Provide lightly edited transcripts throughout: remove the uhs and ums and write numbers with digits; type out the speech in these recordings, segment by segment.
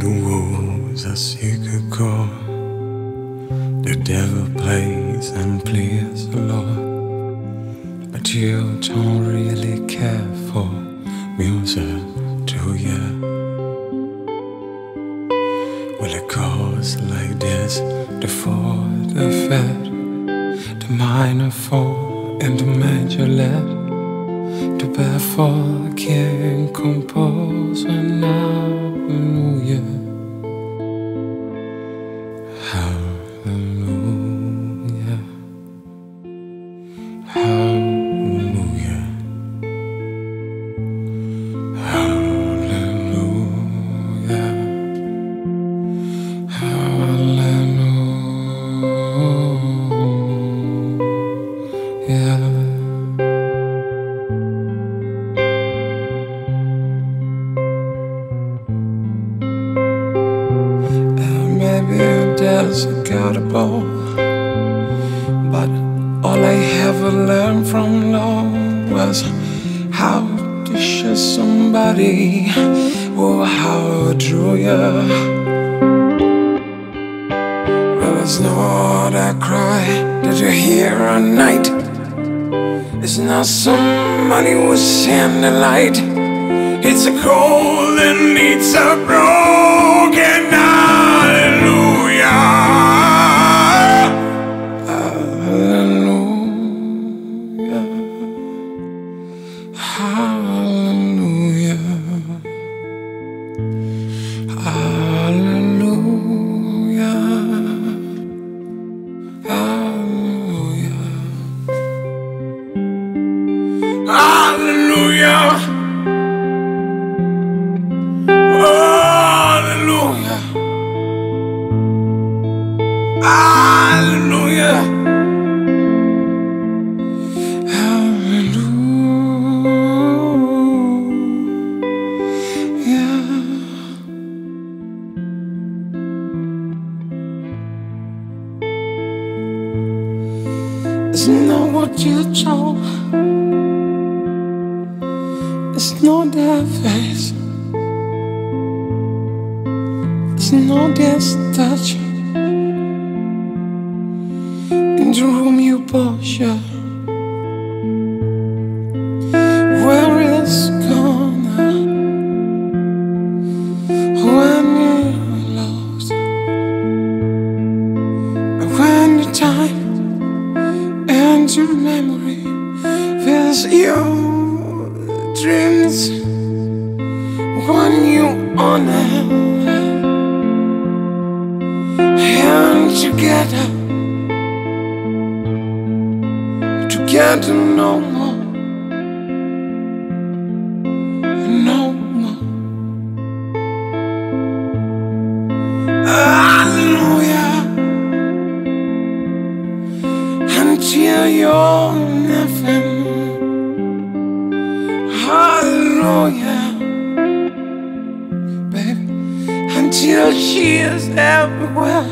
the wolves I seek a call. The devil plays and pleads the Lord, but you don't really care for music, do ya? Well, it goes like this: the fourth, the fifth, the minor four, and the major let. The baffled king composer now, hallelujah, hallelujah, hallelujah, hallelujah, hallelujah. Yes, I got a ball, but all I ever learned from love was how to show somebody, oh, how do ya? Well, it's not a cry that you hear at night. It's not somebody who's in the light. It's a cold and it's a broken night. Hallelujah, hallelujah, hallelujah, hallelujah. It's not what you told. It's not their face, it's not their touch. In the room you posture, where it's gone when you're lost, when the time and your memory fills you. Dreams when you honor and together no more, no more. Hallelujah, until you're nothing. Hallelujah, baby, until she is everywhere.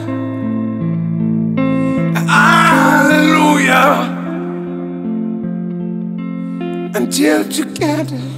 Hallelujah, until together.